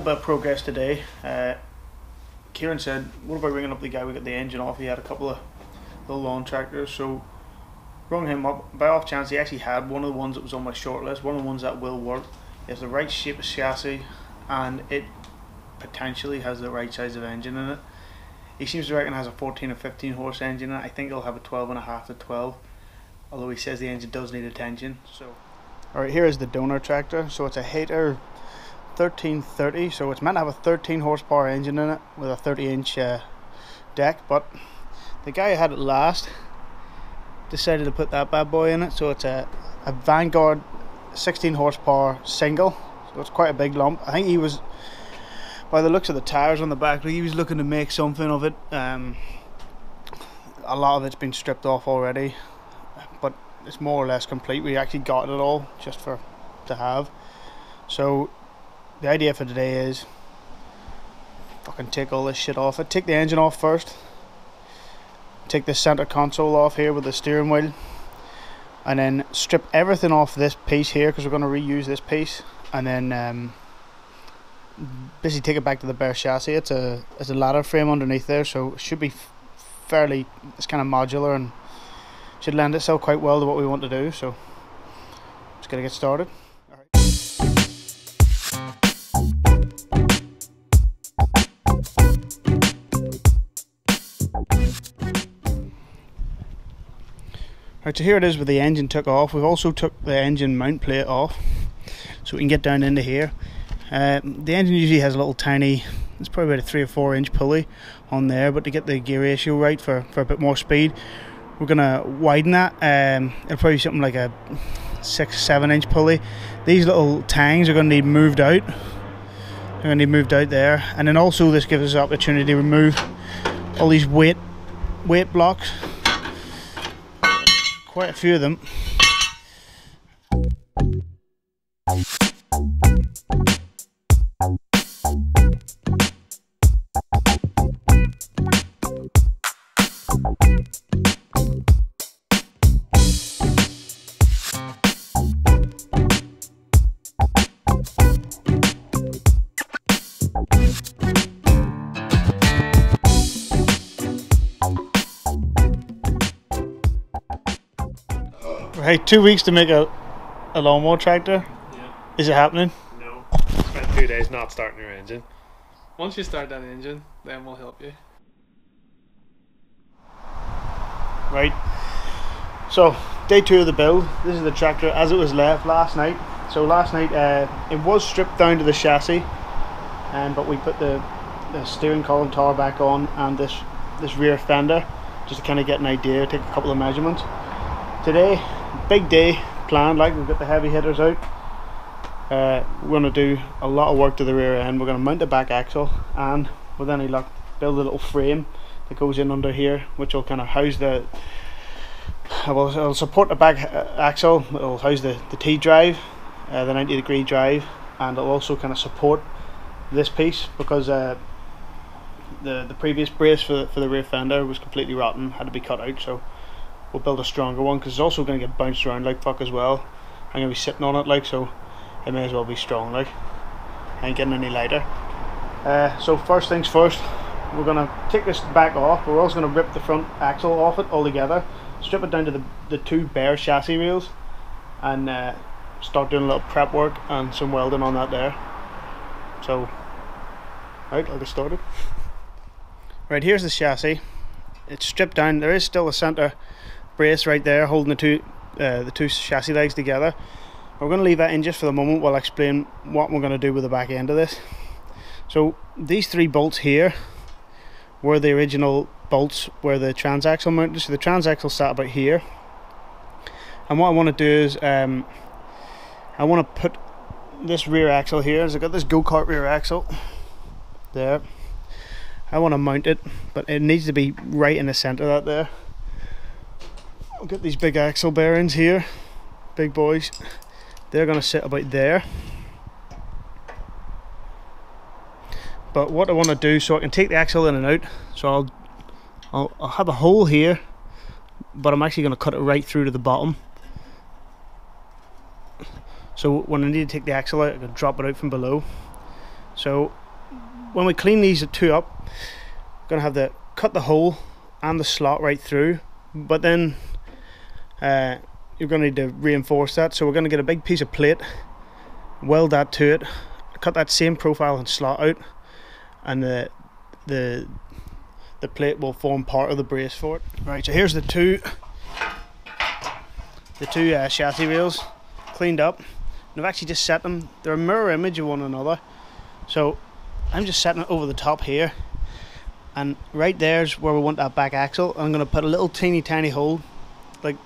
little bit of progress today. Kieran said, what about ringing up the guy we got the engine off? He had a couple of little lawn tractors, so rung him up. By off chance, he actually had one of the ones that was on my short list, one of the ones that will work. It has the right shape of chassis and it potentially has the right size of engine in it. He seems to reckon it has a 14 or 15 horse engine in it. I think it'll have a 12.5 to 12, although he says the engine does need attention. So, alright, here is the donor tractor. So it's a Hayter 1330, so it's meant to have a 13 horsepower engine in it with a 30-inch deck, but the guy who had it last decided to put that bad boy in it. So it's a Vanguard 16 horsepower single, so it's quite a big lump. I think he was, by the looks of the tires on the back, he was looking to make something of it. A lot of it's been stripped off already, but it's more or less complete. We actually got it all just for to have. So the idea for today is fucking take all this shit off it. Take the engine off first, take the center console off here with the steering wheel, and then strip everything off this piece here, because we're going to reuse this piece, and then basically take it back to the bare chassis. It's a ladder frame underneath there, so it should be fairly, it's kind of modular and should lend itself quite well to what we want to do. So just gonna get started. Alright, so here it is with the engine took off. We've also took the engine mount plate off so we can get down into here. The engine usually has a little tiny, it's probably about a 3 or 4 inch pulley on there, but to get the gear ratio right for a bit more speed, we're going to widen that. It'll probably be something like a 6-7 inch pulley. These little tangs are going to need moved out. They're going to need moved out there, and then also this gives us the opportunity to remove all these weight blocks, quite a few of them. Right, 2 weeks to make a lawnmower tractor. Yeah. Is it happening? No. Spent 2 days not starting your engine. Once you start that engine, then we'll help you. Right. So, day 2 of the build. This is the tractor as it was left last night. So last night it was stripped down to the chassis, but we put the steering column tar back on and this rear fender, just to kind of get an idea, take a couple of measurements. Today, big day planned. Like, we've got the heavy hitters out. We're going to do a lot of work to the rear end. We're going to mount the back axle and, with any luck, build a little frame that goes in under here, which will kind of house the, well, it'll support the back axle, it'll house the T drive, the 90 degree drive, and it'll also kind of support this piece, because the previous brace for the rear fender was completely rotten, had to be cut out. So we'll build a stronger one, because it's also going to get bounced around like fuck as well. I'm going to be sitting on it like, so it may as well be strong like. I ain't getting any lighter. So first things first, we're going to take this back off. We're also going to rip the front axle off it altogether, strip it down to the two bare chassis wheels, and start doing a little prep work and some welding on that there. So, right, I'll get started. Right, here's the chassis. It's stripped down. There is still a centre brace right there holding the two chassis legs together. We're going to leave that in just for the moment while I explain what we're going to do with the back end of this. So these 3 bolts here were the original bolts where the transaxle mounted. So the transaxle sat about here, and what I want to do is I want to put this rear axle here. So I've got this go-kart rear axle there. I want to mount it, but it needs to be right in the centre of that there. I'll get these big axle bearings here, big boys. They're going to sit about there. But what I want to do, so I can take the axle in and out, so I'll have a hole here, but I'm actually going to cut it right through to the bottom. So when I need to take the axle out, I can drop it out from below. So when we clean these two up, we're gonna have to cut the hole and the slot right through, but then you're gonna need to reinforce that. So we're gonna get a big piece of plate, weld that to it, cut that same profile and slot out, and the plate will form part of the brace for it. Right, so here's the two chassis rails cleaned up, and I've actually just set them. They're a mirror image of one another, so I'm just setting it over the top here, and right there's where we want that back axle. I'm going to put a little teeny tiny hole, like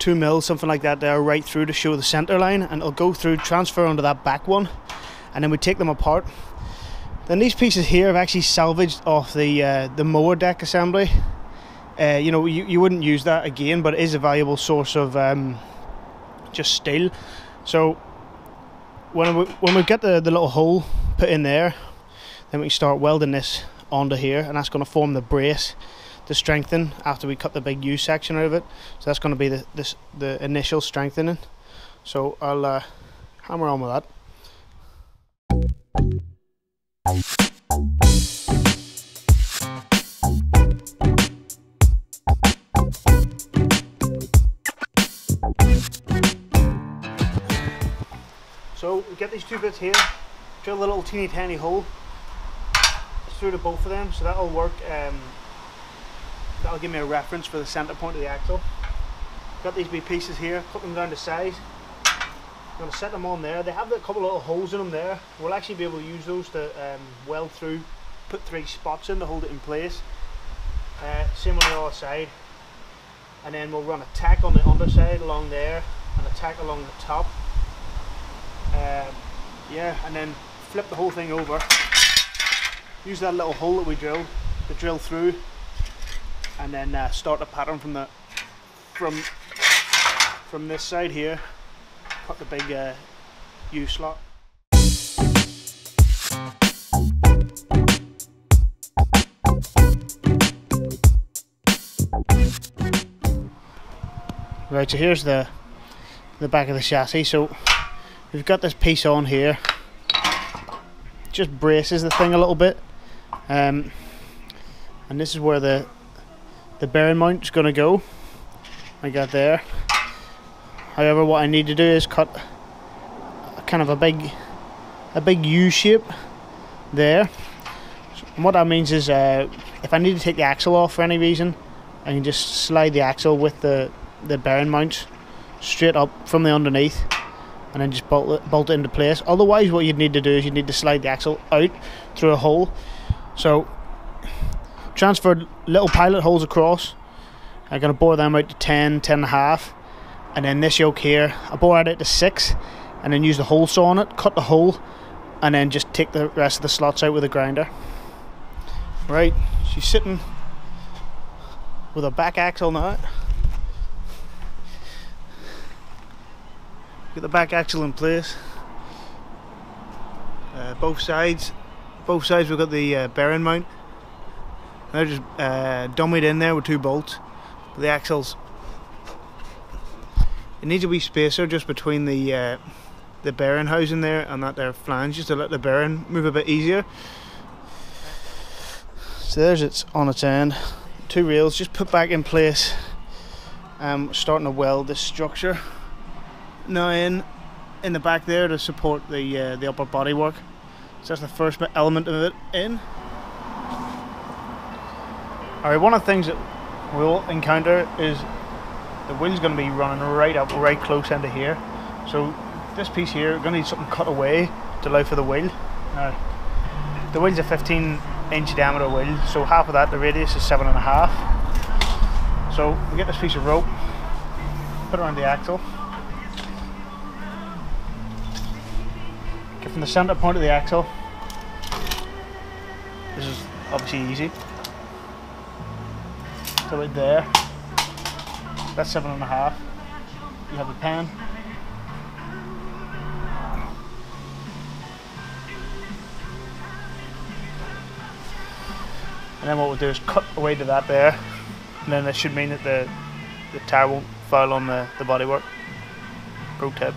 2mm, something like that, there right through to show the center line, and it'll go through, transfer onto that back one, and then we take them apart. Then these pieces here I've actually salvaged off the mower deck assembly. You know, you wouldn't use that again, but it is a valuable source of just steel. So when we get the little hole put in there, then we can start welding this onto here, and that's going to form the brace to strengthen after we cut the big U section out of it. So that's going to be the initial strengthening. So I'll hammer on with that. So we get these two bits here, drill a little teeny tiny hole through to both of them, so that'll work. That'll give me a reference for the center point of the axle. Got these big pieces here, cut them down to size. I'm going to set them on there. They have a couple of little holes in them there. We'll actually be able to use those to weld through, put three spots in to hold it in place. Same on the other side. And then we'll run a tack on the underside along there, and a tack along the top. Yeah, and then flip the whole thing over. Use that little hole that we drilled to drill through, and then start a pattern from this side here. Cut the big U slot. Right, so here's the back of the chassis. So we've got this piece on here. Just braces the thing a little bit, and this is where the bearing mount is going to go. I got there. However, what I need to do is cut kind of a big U shape there. And what that means is, if I need to take the axle off for any reason, I can just slide the axle with the bearing mounts straight up from the underneath, and then just bolt it into place. Otherwise, what you'd need to do is you'd need to slide the axle out through a hole. So transfer little pilot holes across. I'm going to bore them out to 10.5. And then this yoke here, I bore it out to 6, and then use the hole saw on it, cut the hole, and then just take the rest of the slots out with a grinder. Right, she's sitting with a back axle now. Get the back axle in place. Both sides we've got the bearing mount. They're just dummied in there with two bolts. The axles, it needs a wee spacer just between the bearing housing there and that there flange, just to let the bearing move a bit easier. So there's it's on its end. Two rails just put back in place. Starting to weld this structure now in the back there to support the upper body work. So that's the first element of it in. Alright, one of the things that we'll encounter is the wheel's going to be running right up, right close into here. So this piece here, we're going to need something cut away to allow for the wheel. Now, the wheel's a 15-inch diameter wheel, so half of that, the radius is 7.5. So we get this piece of rope, put it around the axle. Get from the centre point of the axle. This is obviously easy. So right there. That's 7.5. You have a pen. And then what we'll do is cut away to that there. And then that should mean that the tire won't foul on the bodywork. Pro tip.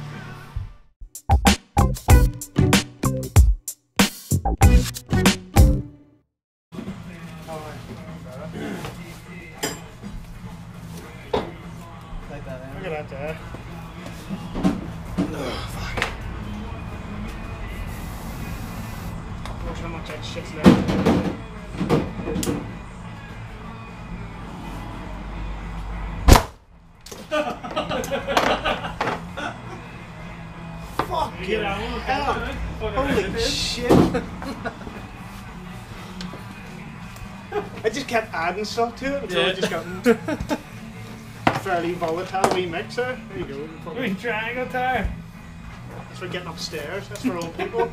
right there. Oh, fuck. Watch how much that shit's left. Fucking you hell. Holy shit. I just kept adding stuff to it until I just got fairly volatile wee mixer. There you go. Wee triangle tire. That's for getting upstairs. That's for old people.